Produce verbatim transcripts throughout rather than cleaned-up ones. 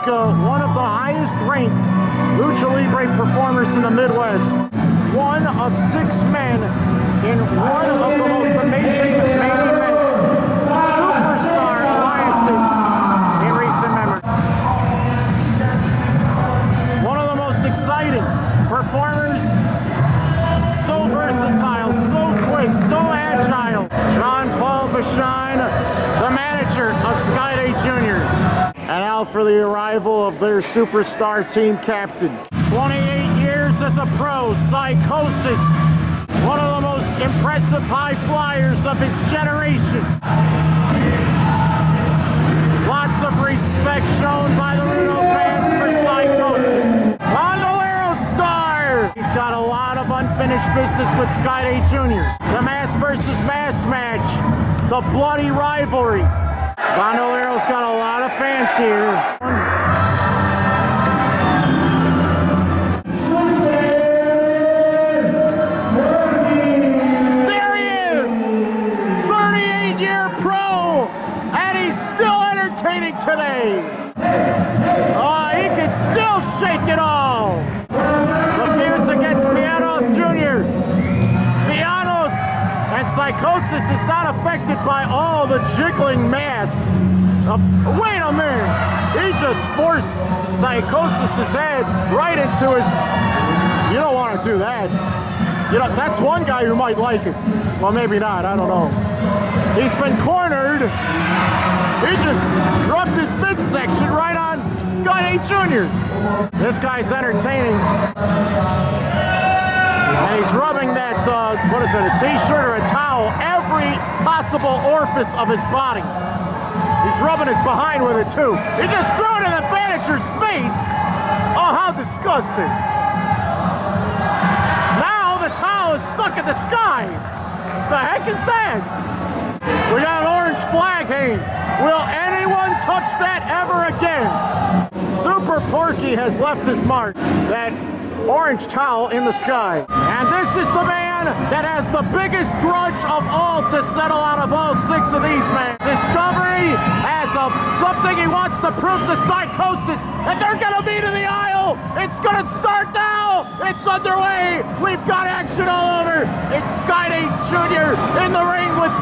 Rico, one of the highest ranked Lucha Libre performers in the Midwest. One of six men in one of the most amazing main event superstar alliances in recent memory. One of the most exciting performers, so versatile, so quick, so agile. Jean-Paul Vachon, the manager of Skayde Junior And now for the arrival of their superstar team captain. twenty-eight years as a pro, Psicosis. One of the most impressive high flyers of his generation. Lots of respect shown by the Reno fans for Psicosis. Bandolero Star! He's got a lot of unfinished business with Skayde Junior The mask versus mask match. The bloody rivalry. Bandolero's got a lot of fans here. Today. Oh, he can still shake it all. The feuds against Piano Junior Pianos and Psicosis is not affected by all the jiggling mass. Uh, wait a minute. He just forced Psicosis' head right into his... You don't want to do that. You know, that's one guy who might like it. Well, maybe not. I don't know. He's been cornered. He just dropped his midsection right on Skayde Junior This guy's entertaining. And he's rubbing that, uh, what is it, a t-shirt or a towel, every possible orifice of his body. He's rubbing his behind with it, too. He just threw it in the manager's face. Oh, how disgusting. Now the towel is stuck in the sky. The heck is that? We got an orange flag hanging. Will anyone touch that ever again? Super Porky has left his mark, that orange towel in the sky. And this is the man that has the biggest grudge of all to settle out of all six of these men. Discovery has a, something he wants to prove to Psicosis, that they're gonna meet in the aisle. It's gonna start now. It's underway. We've got action all over. It's Skayde Junior in the ring with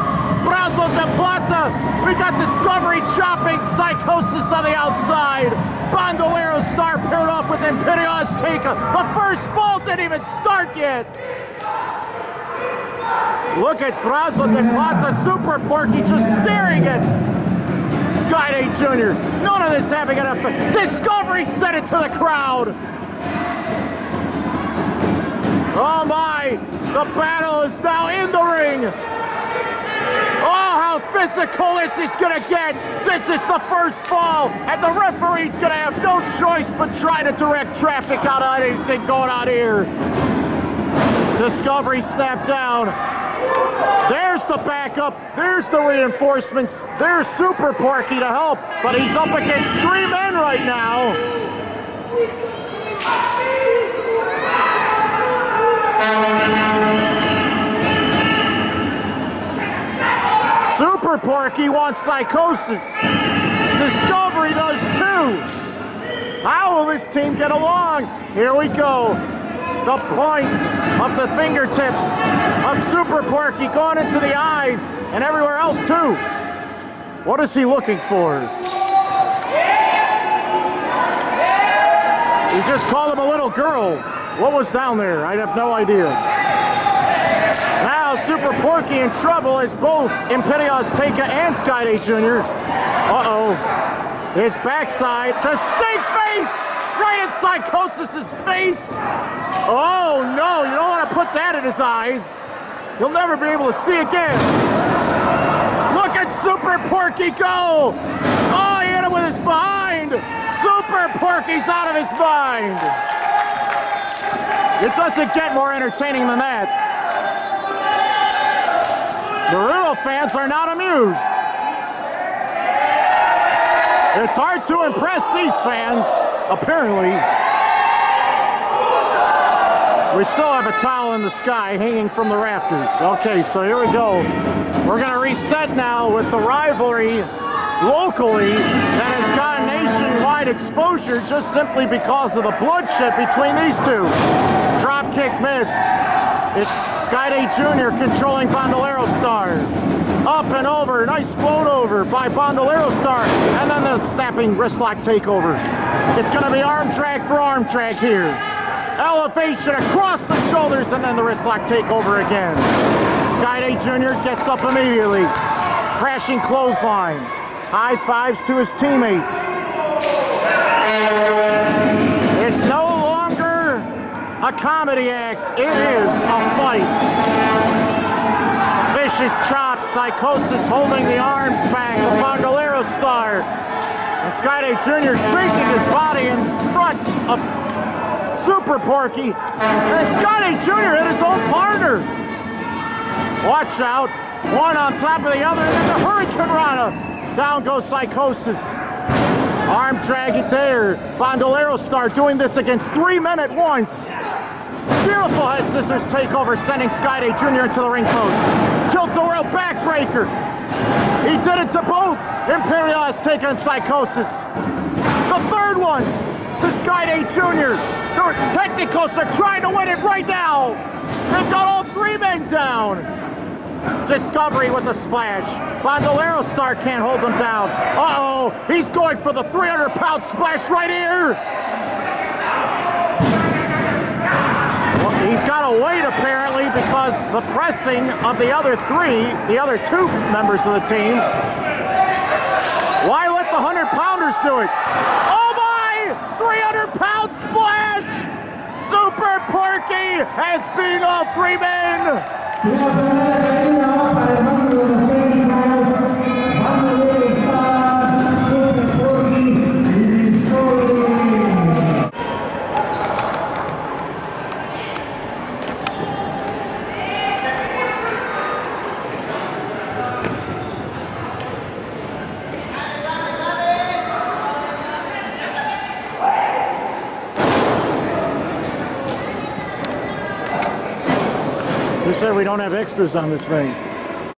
Brazos de Plata. We got Discovery chopping Psicosis on the outside. Bandolero Star paired off with Emperador Azteca. The first fall didn't even start yet. Look at Brazos de Plata, Super Porky just staring at Skayde Junior None of this having enough. Discovery sent it to the crowd. Oh my, the battle is now in the ring. Physical this is gonna get. This is the first fall, and the referee's gonna have no choice but try to direct traffic out of anything going on here. Discovery snapped down. There's the backup. There's the reinforcements. There's Super Porky to help, but he's up against three men right now. Super Porky wants Psicosis. Discovery does too. How will this team get along? Here we go. The point of the fingertips of Super Porky going into the eyes and everywhere else too. What is he looking for? You just called him a little girl. What was down there? I have no idea. Now Super Porky in trouble as both Emperador Azteca and Skayde Junior Uh-oh. His backside. The stink face! Right in Psicosis' face! Oh no, you don't want to put that in his eyes. You'll never be able to see again. Look at Super Porky go! Oh, he hit him with his behind! Super Porky's out of his mind! It doesn't get more entertaining than that. The Rural fans are not amused. It's hard to impress these fans, apparently. We still have a towel in the sky hanging from the rafters. Okay, so here we go. We're gonna reset now with the rivalry locally that has gone nationwide. exposure just simply because of the bloodshed between these two. Drop kick missed. It's Skayde Junior controlling Bandolero Star. Up and over, nice float over by Bandolero Star, and then the snapping wrist lock takeover. It's gonna be arm drag for arm drag here. Elevation across the shoulders, and then the wrist lock takeover again. Skayde Junior gets up immediately. Crashing clothesline. High fives to his teammates. It's no longer a comedy act, it is a fight. Vicious chops, Psicosis holding the arms back of Bandolero Star. And Skayde Junior shaking his body in front of Super Porky. And Skayde Junior hit his own partner. Watch out, one on top of the other, and then the Hurricane Rana. Down goes Psicosis. Arm dragging there. Bandolero Star doing this against three men at once. Beautiful head scissors takeover, sending Skayde Junior into the ring post. Tilt the world backbreaker. He did it to both. Imperial Azteca and Psicosis. The third one to Skayde Junior The technicals are trying to win it right now. They've got all three men down. Discovery with a splash. Bandolero Star can't hold him down. Uh-oh, he's going for the three hundred pound splash right here. Well, he's got to wait apparently because the pressing of the other three, the other two members of the team. Why let the hundred pounders do it? Oh my! three hundred pound splash! Super Porky has beaten all three men! They said we don't have extras on this thing.